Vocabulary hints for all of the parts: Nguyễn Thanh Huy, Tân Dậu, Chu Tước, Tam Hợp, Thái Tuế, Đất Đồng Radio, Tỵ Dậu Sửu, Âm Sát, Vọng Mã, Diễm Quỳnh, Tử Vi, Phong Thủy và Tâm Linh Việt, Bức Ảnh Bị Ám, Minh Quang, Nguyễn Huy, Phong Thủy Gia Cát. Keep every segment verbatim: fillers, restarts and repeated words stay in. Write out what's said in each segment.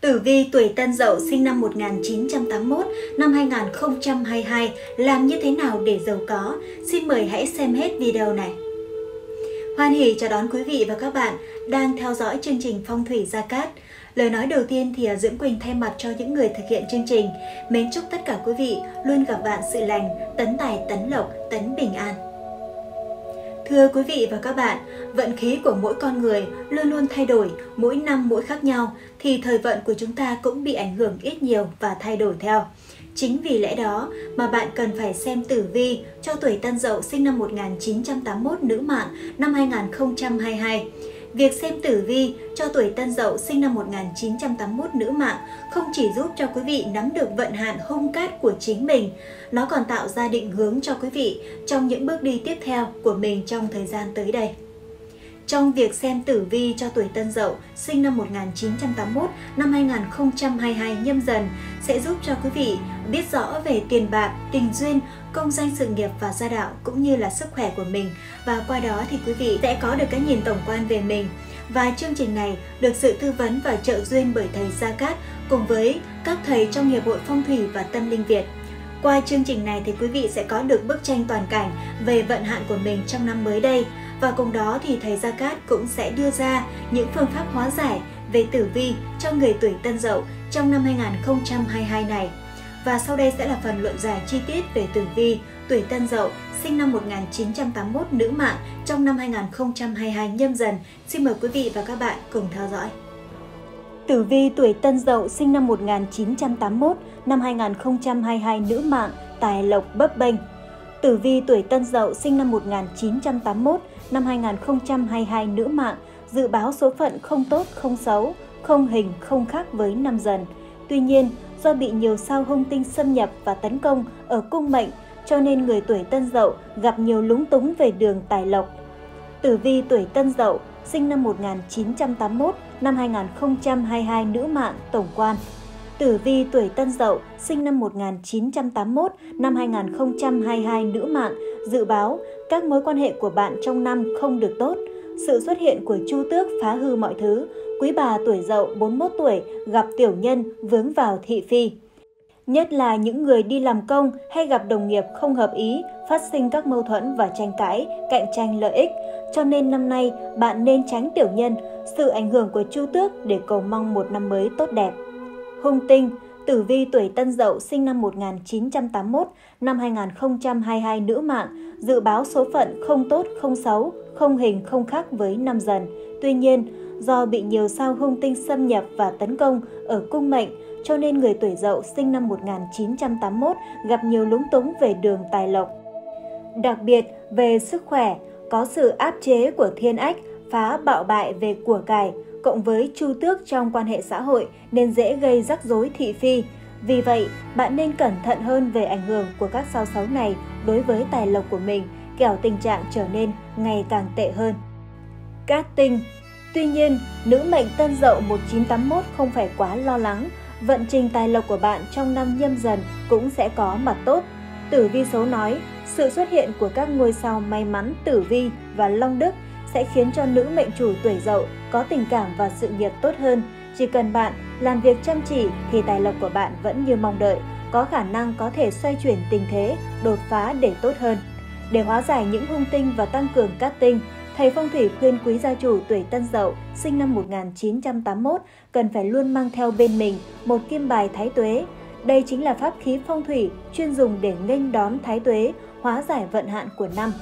Tử vi tuổi Tân Dậu sinh năm một nghìn chín trăm tám mươi mốt, năm hai nghìn không trăm hai mươi hai làm như thế nào để giàu có? Xin mời hãy xem hết video này. Hoan hỉ chào đón quý vị và các bạn đang theo dõi chương trình Phong Thủy Gia Cát. Lời nói đầu tiên thì Diễm Quỳnh thay mặt cho những người thực hiện chương trình. Mến chúc tất cả quý vị luôn gặp vạn sự lành, tấn tài, tấn lộc, tấn bình an. Thưa quý vị và các bạn, vận khí của mỗi con người luôn luôn thay đổi, mỗi năm mỗi khác nhau, thì thời vận của chúng ta cũng bị ảnh hưởng ít nhiều và thay đổi theo. Chính vì lẽ đó mà bạn cần phải xem tử vi cho tuổi Tân Dậu sinh năm một nghìn chín trăm tám mươi mốt nữ mạng năm hai nghìn không trăm hai mươi hai. Việc xem tử vi cho tuổi Tân Dậu sinh năm một nghìn chín trăm tám mươi mốt nữ mạng không chỉ giúp cho quý vị nắm được vận hạn hung cát của chính mình, nó còn tạo ra định hướng cho quý vị trong những bước đi tiếp theo của mình trong thời gian tới đây. Trong việc xem tử vi cho tuổi Tân Dậu sinh năm một nghìn chín trăm tám mươi mốt năm hai nghìn không trăm hai mươi hai nhâm dần sẽ giúp cho quý vị biết rõ về tiền bạc, tình duyên, công danh sự nghiệp và gia đạo cũng như là sức khỏe của mình, và qua đó thì quý vị sẽ có được cái nhìn tổng quan về mình. Và chương trình này được sự tư vấn và trợ duyên bởi thầy Gia Cát cùng với các thầy trong Hiệp hội Phong Thủy và Tâm Linh Việt. Qua chương trình này thì quý vị sẽ có được bức tranh toàn cảnh về vận hạn của mình trong năm mới đây. Và cùng đó thì thầy Gia Cát cũng sẽ đưa ra những phương pháp hóa giải về tử vi cho người tuổi Tân Dậu trong năm hai nghìn không trăm hai mươi hai này. Và sau đây sẽ là phần luận giải chi tiết về tử vi tuổi Tân Dậu sinh năm một nghìn chín trăm tám mươi mốt nữ mạng trong năm hai nghìn không trăm hai mươi hai nhâm dần. Xin mời quý vị và các bạn cùng theo dõi. Tử vi tuổi Tân Dậu sinh năm một nghìn chín trăm tám mươi mốt, năm hai nghìn không trăm hai mươi hai nữ mạng, tài lộc bấp bênh. Tử vi tuổi Tân Dậu sinh năm một nghìn chín trăm tám mươi mốt, năm hai nghìn không trăm hai mươi hai nữ mạng, dự báo số phận không tốt, không xấu, không hình, không khác với năm dần. Tuy nhiên, do bị nhiều sao hung tinh xâm nhập và tấn công ở cung mệnh, cho nên người tuổi Tân Dậu gặp nhiều lúng túng về đường tài lộc. Tử vi tuổi Tân Dậu sinh năm một nghìn chín trăm tám mươi mốt, năm hai nghìn không trăm hai mươi hai nữ mạng, tổng quan. Tử vi tuổi Tân Dậu sinh năm một nghìn chín trăm tám mươi mốt, năm hai nghìn không trăm hai mươi hai nữ mạng, dự báo các mối quan hệ của bạn trong năm không được tốt. Sự xuất hiện của Chu Tước phá hư mọi thứ. Quý bà tuổi Dậu bốn mươi mốt tuổi gặp tiểu nhân vướng vào thị phi. Nhất là những người đi làm công hay gặp đồng nghiệp không hợp ý, phát sinh các mâu thuẫn và tranh cãi, cạnh tranh lợi ích. Cho nên năm nay bạn nên tránh tiểu nhân, sự ảnh hưởng của Chu Tước để cầu mong một năm mới tốt đẹp. Hung tinh, tử vi tuổi Tân Dậu sinh năm một nghìn chín trăm tám mươi mốt, năm hai nghìn không trăm hai mươi hai nữ mạng, dự báo số phận không tốt, không xấu, không hình, không khác với năm dần. Tuy nhiên, do bị nhiều sao hung tinh xâm nhập và tấn công ở cung mệnh, cho nên người tuổi Dậu sinh năm một nghìn chín trăm tám mươi mốt gặp nhiều lúng túng về đường tài lộc. Đặc biệt, về sức khỏe, có sự áp chế của thiên ách, phá bạo bại về của cải, cộng với Chu Tước trong quan hệ xã hội nên dễ gây rắc rối thị phi. Vì vậy, bạn nên cẩn thận hơn về ảnh hưởng của các sao xấu này đối với tài lộc của mình, kẻo tình trạng trở nên ngày càng tệ hơn. Cát tinh. Tuy nhiên, nữ mệnh Tân Dậu một nghìn chín trăm tám mươi mốt không phải quá lo lắng, vận trình tài lộc của bạn trong năm nhâm dần cũng sẽ có mặt tốt. Tử vi số nói, sự xuất hiện của các ngôi sao may mắn Tử Vi và Long Đức sẽ khiến cho nữ mệnh chủ tuổi Dậu có tình cảm và sự nghiệp tốt hơn. Chỉ cần bạn làm việc chăm chỉ thì tài lộc của bạn vẫn như mong đợi, có khả năng có thể xoay chuyển tình thế, đột phá để tốt hơn. Để hóa giải những hung tinh và tăng cường cát tinh, thầy phong thủy khuyên quý gia chủ tuổi Tân Dậu sinh năm một nghìn chín trăm tám mươi mốt cần phải luôn mang theo bên mình một kim bài thái tuế. Đây chính là pháp khí phong thủy chuyên dùng để nghênh đón thái tuế, hóa giải vận hạn của năm.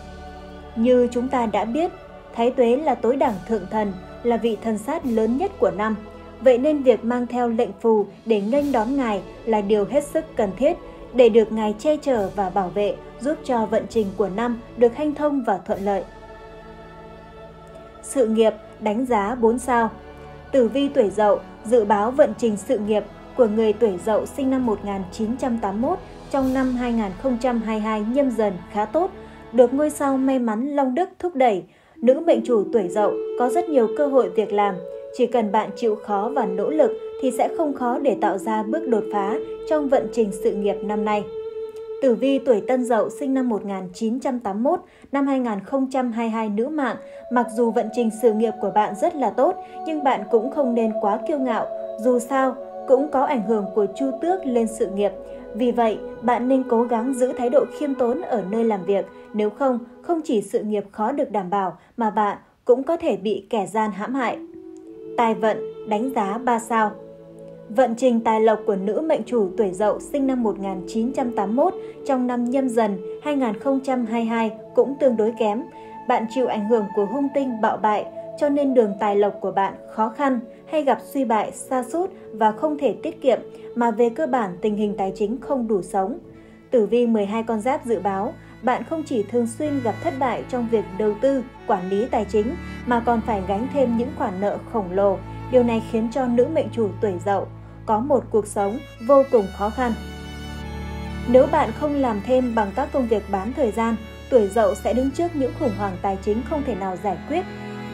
Như chúng ta đã biết, thái tuế là tối đẳng thượng thần, là vị thần sát lớn nhất của năm. Vậy nên việc mang theo lệnh phù để nghênh đón ngài là điều hết sức cần thiết để được ngài che chở và bảo vệ, giúp cho vận trình của năm được hanh thông và thuận lợi. Sự nghiệp đánh giá bốn sao. Tử vi tuổi Dậu dự báo vận trình sự nghiệp của người tuổi Dậu sinh năm một nghìn chín trăm tám mươi mốt trong năm hai nghìn không trăm hai mươi hai nhâm dần khá tốt, được ngôi sao may mắn Long Đức thúc đẩy. Nữ mệnh chủ tuổi Dậu có rất nhiều cơ hội việc làm, chỉ cần bạn chịu khó và nỗ lực thì sẽ không khó để tạo ra bước đột phá trong vận trình sự nghiệp năm nay. Tử vi tuổi Tân Dậu sinh năm một nghìn chín trăm tám mươi mốt, năm hai nghìn không trăm hai mươi hai nữ mạng, mặc dù vận trình sự nghiệp của bạn rất là tốt nhưng bạn cũng không nên quá kiêu ngạo, dù sao cũng có ảnh hưởng của chu tước lên sự nghiệp. Vì vậy, bạn nên cố gắng giữ thái độ khiêm tốn ở nơi làm việc, nếu không, không chỉ sự nghiệp khó được đảm bảo mà bạn cũng có thể bị kẻ gian hãm hại. Tài vận, đánh giá ba sao. Vận trình tài lộc của nữ mệnh chủ tuổi Dậu sinh năm một nghìn chín trăm tám mươi mốt trong năm Nhâm Dần hai nghìn không trăm hai mươi hai cũng tương đối kém. Bạn chịu ảnh hưởng của hung tinh bạo bại, cho nên đường tài lộc của bạn khó khăn hay gặp suy bại, sa sút và không thể tiết kiệm, mà về cơ bản tình hình tài chính không đủ sống. Tử vi mười hai con giáp dự báo, bạn không chỉ thường xuyên gặp thất bại trong việc đầu tư, quản lý tài chính mà còn phải gánh thêm những khoản nợ khổng lồ. Điều này khiến cho nữ mệnh chủ tuổi Dậu có một cuộc sống vô cùng khó khăn. Nếu bạn không làm thêm bằng các công việc bán thời gian, tuổi Dậu sẽ đứng trước những khủng hoảng tài chính không thể nào giải quyết.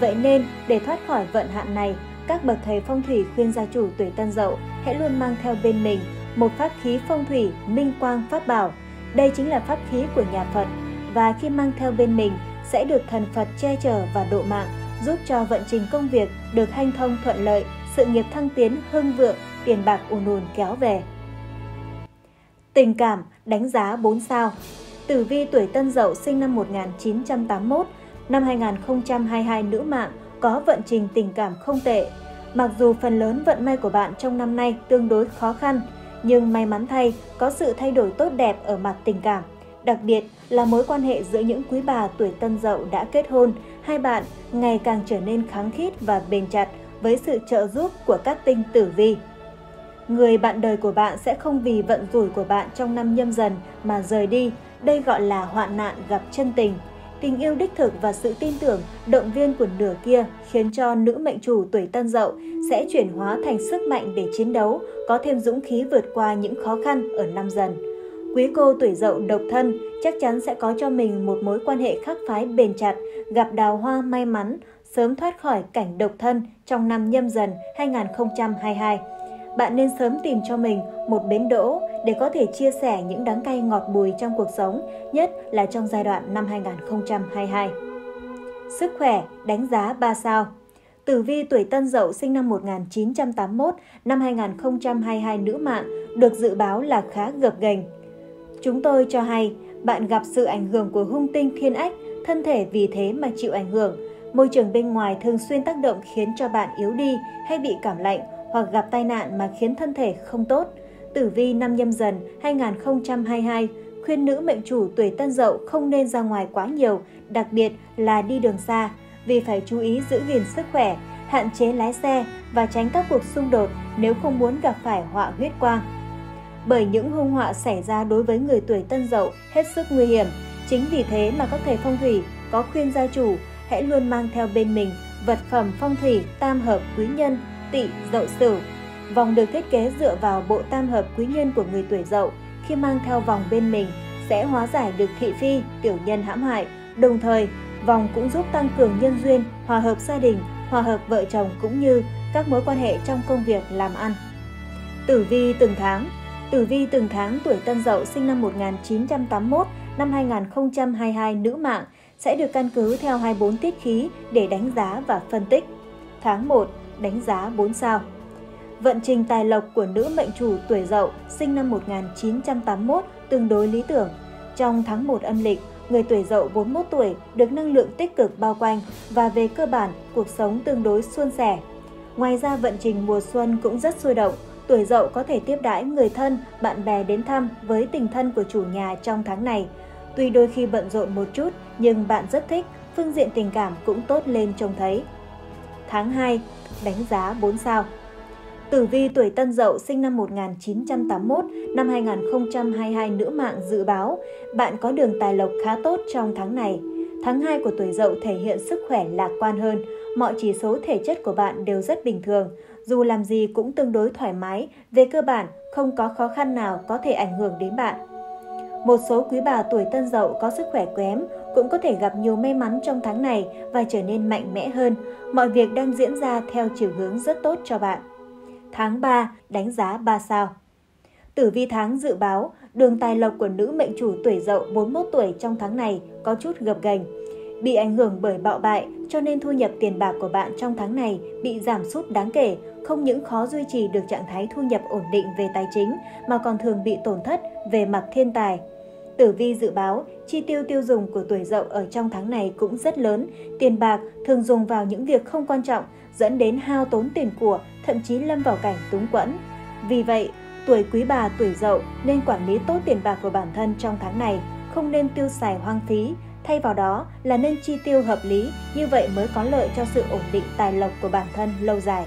Vậy nên, để thoát khỏi vận hạn này, các bậc thầy phong thủy khuyên gia chủ tuổi Tân Dậu hãy luôn mang theo bên mình một pháp khí phong thủy minh quang pháp bảo. Đây chính là pháp khí của nhà Phật, và khi mang theo bên mình sẽ được thần Phật che chở và độ mạng, giúp cho vận trình công việc được hanh thông thuận lợi, sự nghiệp thăng tiến hưng vượng, tiền bạc ùn ùn kéo về. Tình cảm, đánh giá bốn sao. Tử vi tuổi Tân Dậu sinh năm một nghìn chín trăm tám mươi mốt, năm hai nghìn không trăm hai mươi hai nữ mạng, có vận trình tình cảm không tệ. Mặc dù phần lớn vận may của bạn trong năm nay tương đối khó khăn, nhưng may mắn thay, có sự thay đổi tốt đẹp ở mặt tình cảm. Đặc biệt là mối quan hệ giữa những quý bà tuổi Tân Dậu đã kết hôn, hai bạn ngày càng trở nên kháng khít và bền chặt với sự trợ giúp của các tinh tử vi. Người bạn đời của bạn sẽ không vì vận rủi của bạn trong năm Nhâm Dần mà rời đi, đây gọi là hoạn nạn gặp chân tình. Tình yêu đích thực và sự tin tưởng, động viên của nửa kia khiến cho nữ mệnh chủ tuổi Tân Dậu sẽ chuyển hóa thành sức mạnh để chiến đấu, có thêm dũng khí vượt qua những khó khăn ở năm Dần. Quý cô tuổi Dậu độc thân chắc chắn sẽ có cho mình một mối quan hệ khác phái bền chặt, gặp đào hoa may mắn, sớm thoát khỏi cảnh độc thân trong năm Nhâm Dần hai nghìn không trăm hai mươi hai. Bạn nên sớm tìm cho mình một bến đỗ để có thể chia sẻ những đắng cay ngọt bùi trong cuộc sống, nhất là trong giai đoạn năm hai nghìn không trăm hai mươi hai. Sức khỏe, đánh giá ba sao. Tử vi tuổi Tân Dậu sinh năm một nghìn chín trăm tám mươi mốt, năm hai nghìn không trăm hai mươi hai nữ mạng, được dự báo là khá gập ghềnh. Chúng tôi cho hay, bạn gặp sự ảnh hưởng của hung tinh thiên ách, thân thể vì thế mà chịu ảnh hưởng. Môi trường bên ngoài thường xuyên tác động khiến cho bạn yếu đi hay bị cảm lạnh, hoặc gặp tai nạn mà khiến thân thể không tốt. Tử vi năm Nhâm Dần hai nghìn không trăm hai mươi hai khuyên nữ mệnh chủ tuổi Tân Dậu không nên ra ngoài quá nhiều, đặc biệt là đi đường xa, vì phải chú ý giữ gìn sức khỏe, hạn chế lái xe và tránh các cuộc xung đột nếu không muốn gặp phải họa huyết quang. Bởi những hung họa xảy ra đối với người tuổi Tân Dậu hết sức nguy hiểm, chính vì thế mà các thầy phong thủy có khuyên gia chủ hãy luôn mang theo bên mình vật phẩm phong thủy tam hợp quý nhân Tỵ Dậu Sửu. Vòng được thiết kế dựa vào bộ tam hợp quý nhân của người tuổi Dậu, khi mang theo vòng bên mình sẽ hóa giải được thị phi, tiểu nhân hãm hại. Đồng thời, vòng cũng giúp tăng cường nhân duyên, hòa hợp gia đình, hòa hợp vợ chồng cũng như các mối quan hệ trong công việc làm ăn. Tử vi từng tháng. Tử vi từng tháng tuổi Tân Dậu sinh năm một nghìn chín trăm tám mươi mốt, năm hai nghìn không trăm hai mươi hai nữ mạng sẽ được căn cứ theo hai mươi bốn tiết khí để đánh giá và phân tích. Tháng một, đánh giá bốn sao. Vận trình tài lộc của nữ mệnh chủ tuổi Dậu sinh năm một nghìn chín trăm tám mươi mốt tương đối lý tưởng. Trong tháng một âm lịch, người tuổi Dậu bốn mươi mốt tuổi được năng lượng tích cực bao quanh và về cơ bản cuộc sống tương đối suôn sẻ. Ngoài ra vận trình mùa xuân cũng rất sôi động, tuổi Dậu có thể tiếp đãi người thân, bạn bè đến thăm với tình thân của chủ nhà trong tháng này. Tuy đôi khi bận rộn một chút nhưng bạn rất thích, phương diện tình cảm cũng tốt lên trông thấy. Tháng hai, đánh giá bốn sao. Tử vi tuổi Tân Dậu sinh năm một nghìn chín trăm tám mươi mốt, năm hai nghìn không trăm hai mươi hai nữ mạng dự báo bạn có đường tài lộc khá tốt trong tháng này. Tháng hai của tuổi Dậu thể hiện sức khỏe lạc quan hơn, mọi chỉ số thể chất của bạn đều rất bình thường, dù làm gì cũng tương đối thoải mái, về cơ bản không có khó khăn nào có thể ảnh hưởng đến bạn. Một số quý bà tuổi Tân Dậu có sức khỏe kém cũng có thể gặp nhiều may mắn trong tháng này và trở nên mạnh mẽ hơn, mọi việc đang diễn ra theo chiều hướng rất tốt cho bạn. Tháng ba, đánh giá ba sao. Tử vi tháng dự báo, đường tài lộc của nữ mệnh chủ tuổi Dậu bốn mươi mốt tuổi trong tháng này có chút gập ghềnh. Bị ảnh hưởng bởi bạo bại cho nên thu nhập tiền bạc của bạn trong tháng này bị giảm sút đáng kể, không những khó duy trì được trạng thái thu nhập ổn định về tài chính mà còn thường bị tổn thất về mặt thiên tài. Tử vi dự báo, chi tiêu tiêu dùng của tuổi Dậu ở trong tháng này cũng rất lớn, tiền bạc thường dùng vào những việc không quan trọng, dẫn đến hao tốn tiền của, thậm chí lâm vào cảnh túng quẫn. Vì vậy, tuổi Quý Bà, tuổi Dậu nên quản lý tốt tiền bạc của bản thân trong tháng này, không nên tiêu xài hoang phí, thay vào đó là nên chi tiêu hợp lý, như vậy mới có lợi cho sự ổn định tài lộc của bản thân lâu dài.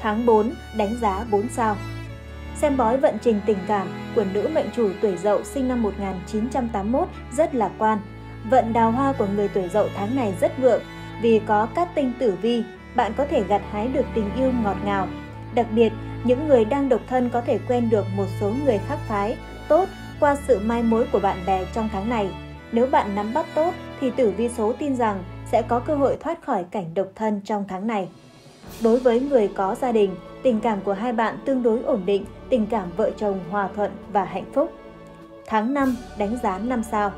Tháng bốn, đánh giá bốn sao. Xem bói vận trình tình cảm của nữ mệnh chủ tuổi Dậu sinh năm một nghìn chín trăm tám mươi mốt rất lạc quan. Vận đào hoa của người tuổi Dậu tháng này rất vượng, vì có cát tinh tử vi, bạn có thể gặt hái được tình yêu ngọt ngào. Đặc biệt, những người đang độc thân có thể quen được một số người khác phái, tốt qua sự mai mối của bạn bè trong tháng này. Nếu bạn nắm bắt tốt thì tử vi số tin rằng sẽ có cơ hội thoát khỏi cảnh độc thân trong tháng này. Đối với người có gia đình, tình cảm của hai bạn tương đối ổn định, tình cảm vợ chồng hòa thuận và hạnh phúc. Tháng năm, đánh giá năm sao.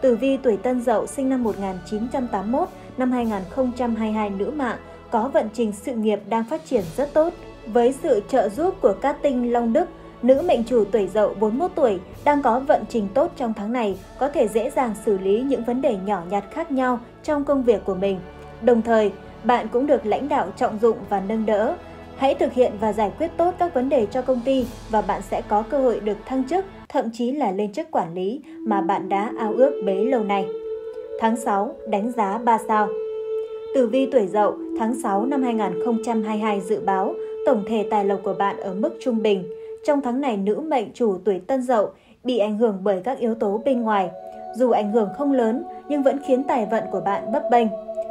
Tử vi tuổi Tân Dậu sinh năm một nghìn chín trăm tám mươi mốt, năm hai nghìn không trăm hai mươi hai nữ mạng, có vận trình sự nghiệp đang phát triển rất tốt. Với sự trợ giúp của cát tinh Long Đức, nữ mệnh chủ tuổi Dậu bốn mươi mốt tuổi đang có vận trình tốt trong tháng này, có thể dễ dàng xử lý những vấn đề nhỏ nhặt khác nhau trong công việc của mình. Đồng thời, bạn cũng được lãnh đạo trọng dụng và nâng đỡ. Hãy thực hiện và giải quyết tốt các vấn đề cho công ty và bạn sẽ có cơ hội được thăng chức, thậm chí là lên chức quản lý mà bạn đã ao ước bấy lâu nay. Tháng sáu, đánh giá ba sao. Tử vi tuổi Dậu tháng sáu năm hai nghìn không trăm hai mươi hai dự báo tổng thể tài lộc của bạn ở mức trung bình. Trong tháng này, nữ mệnh chủ tuổi Tân Dậu bị ảnh hưởng bởi các yếu tố bên ngoài. Dù ảnh hưởng không lớn nhưng vẫn khiến tài vận của bạn bấp bênh.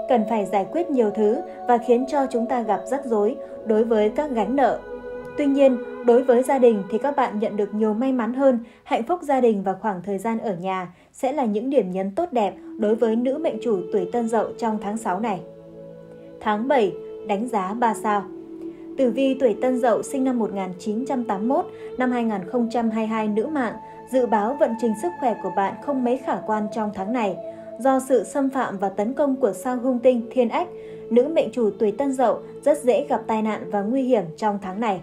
Cần phải giải quyết nhiều thứ và khiến cho chúng ta gặp rắc rối đối với các gánh nợ. Tuy nhiên, đối với gia đình thì các bạn nhận được nhiều may mắn hơn, hạnh phúc gia đình và khoảng thời gian ở nhà sẽ là những điểm nhấn tốt đẹp đối với nữ mệnh chủ tuổi Tân Dậu trong tháng sáu này. Tháng bảy, đánh giá ba sao. Tử vi tuổi Tân Dậu sinh năm một nghìn chín trăm tám mươi mốt, năm hai nghìn không trăm hai mươi hai nữ mạng, dự báo vận trình sức khỏe của bạn không mấy khả quan trong tháng này. Do sự xâm phạm và tấn công của sao hung tinh thiên ách, nữ mệnh chủ tuổi Tân Dậu rất dễ gặp tai nạn và nguy hiểm trong tháng này.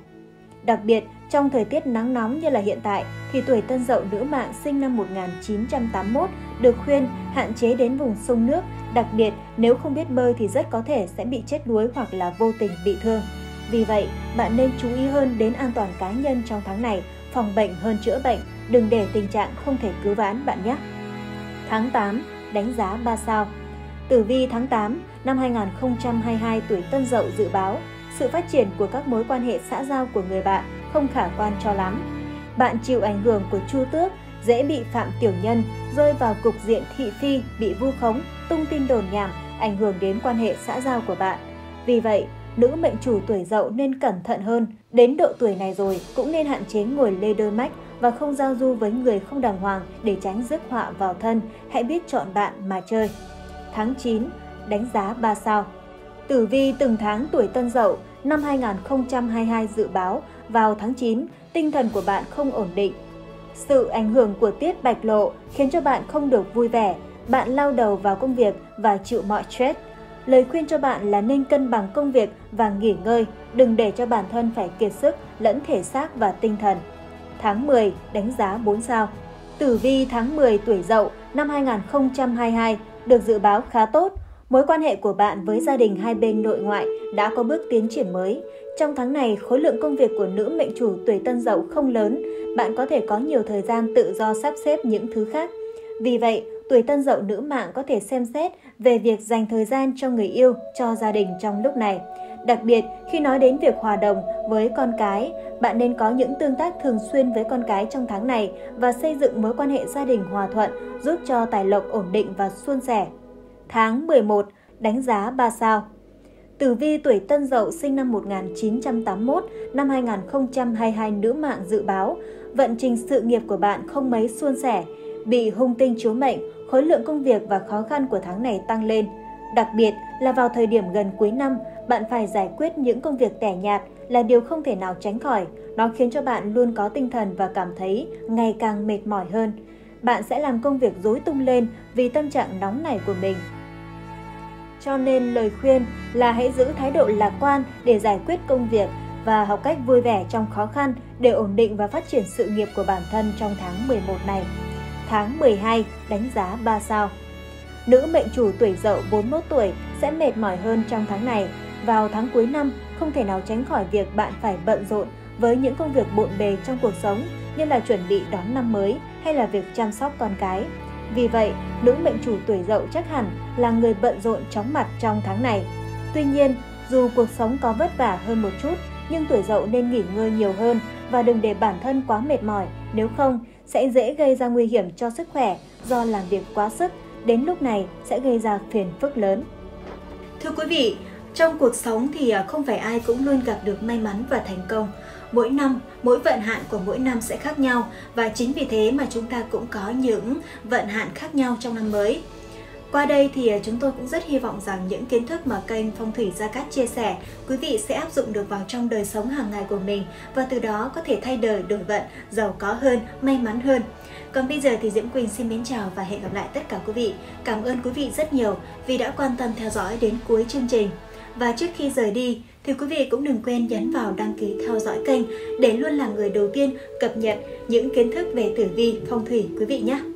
Đặc biệt, trong thời tiết nắng nóng như là hiện tại, thì tuổi Tân Dậu nữ mạng sinh năm một nghìn chín trăm tám mươi mốt được khuyên hạn chế đến vùng sông nước, đặc biệt nếu không biết bơi thì rất có thể sẽ bị chết đuối hoặc là vô tình bị thương. Vì vậy, bạn nên chú ý hơn đến an toàn cá nhân trong tháng này, phòng bệnh hơn chữa bệnh, đừng để tình trạng không thể cứu vãn bạn nhé. Tháng tám, đánh giá ba sao. Tử vi tháng tám năm hai nghìn không trăm hai mươi hai tuổi Tân Dậu dự báo sự phát triển của các mối quan hệ xã giao của người bạn không khả quan cho lắm. Bạn chịu ảnh hưởng của Chu Tước, dễ bị phạm tiểu nhân, rơi vào cục diện thị phi, bị vu khống, tung tin đồn nhảm, ảnh hưởng đến quan hệ xã giao của bạn. Vì vậy, nữ mệnh chủ tuổi Dậu nên cẩn thận hơn, đến độ tuổi này rồi cũng nên hạn chế ngồi lê đôi mách và không giao du với người không đàng hoàng để tránh rước họa vào thân, hãy biết chọn bạn mà chơi. Tháng chín, đánh giá ba sao. Tử vi từng tháng tuổi Tân Dậu năm hai nghìn không trăm hai mươi hai dự báo vào tháng chín, tinh thần của bạn không ổn định. Sự ảnh hưởng của tiết bạch lộ khiến cho bạn không được vui vẻ, bạn lao đầu vào công việc và chịu mọi stress. Lời khuyên cho bạn là nên cân bằng công việc và nghỉ ngơi, đừng để cho bản thân phải kiệt sức lẫn thể xác và tinh thần. Tháng mười, đánh giá bốn sao. Tử vi tháng mười tuổi Dậu năm hai nghìn không trăm hai mươi hai được dự báo khá tốt. Mối quan hệ của bạn với gia đình hai bên nội ngoại đã có bước tiến triển mới. Trong tháng này, khối lượng công việc của nữ mệnh chủ tuổi Tân Dậu không lớn, bạn có thể có nhiều thời gian tự do sắp xếp những thứ khác. Vì vậy, tuổi Tân Dậu nữ mạng có thể xem xét về việc dành thời gian cho người yêu, cho gia đình trong lúc này. Đặc biệt, khi nói đến việc hòa đồng với con cái, bạn nên có những tương tác thường xuyên với con cái trong tháng này và xây dựng mối quan hệ gia đình hòa thuận, giúp cho tài lộc ổn định và suôn sẻ. Tháng mười một, đánh giá ba sao. Tử vi tuổi Tân Dậu sinh năm một nghìn chín trăm tám mươi mốt, năm hai nghìn không trăm hai mươi hai nữ mạng dự báo vận trình sự nghiệp của bạn không mấy suôn sẻ, bị hung tinh chiếu mệnh, khối lượng công việc và khó khăn của tháng này tăng lên. Đặc biệt là vào thời điểm gần cuối năm, bạn phải giải quyết những công việc tẻ nhạt là điều không thể nào tránh khỏi. Nó khiến cho bạn luôn có tinh thần và cảm thấy ngày càng mệt mỏi hơn. Bạn sẽ làm công việc rối tung lên vì tâm trạng nóng nảy của mình. Cho nên lời khuyên là hãy giữ thái độ lạc quan để giải quyết công việc và học cách vui vẻ trong khó khăn để ổn định và phát triển sự nghiệp của bản thân trong tháng mười một này. Tháng mười hai, đánh giá ba sao. Nữ mệnh chủ tuổi Dậu bốn mươi mốt tuổi sẽ mệt mỏi hơn trong tháng này. Vào tháng cuối năm, không thể nào tránh khỏi việc bạn phải bận rộn với những công việc bộn bề trong cuộc sống như là chuẩn bị đón năm mới hay là việc chăm sóc con cái. Vì vậy, nữ mệnh chủ tuổi Dậu chắc hẳn là người bận rộn chóng mặt trong tháng này. Tuy nhiên, dù cuộc sống có vất vả hơn một chút, nhưng tuổi Dậu nên nghỉ ngơi nhiều hơn và đừng để bản thân quá mệt mỏi, nếu không sẽ dễ gây ra nguy hiểm cho sức khỏe do làm việc quá sức, đến lúc này sẽ gây ra phiền phức lớn. Thưa quý vị, trong cuộc sống thì không phải ai cũng luôn gặp được may mắn và thành công. Mỗi năm, mỗi vận hạn của mỗi năm sẽ khác nhau và chính vì thế mà chúng ta cũng có những vận hạn khác nhau trong năm mới. Qua đây thì chúng tôi cũng rất hy vọng rằng những kiến thức mà kênh Phong Thủy Gia Cát chia sẻ, quý vị sẽ áp dụng được vào trong đời sống hàng ngày của mình và từ đó có thể thay đời đổi vận, giàu có hơn, may mắn hơn. Còn bây giờ thì Diễm Quỳnh xin mến chào và hẹn gặp lại tất cả quý vị. Cảm ơn quý vị rất nhiều vì đã quan tâm theo dõi đến cuối chương trình. Và trước khi rời đi thì quý vị cũng đừng quên nhấn vào đăng ký theo dõi kênh để luôn là người đầu tiên cập nhật những kiến thức về tử vi phong thủy quý vị nhé.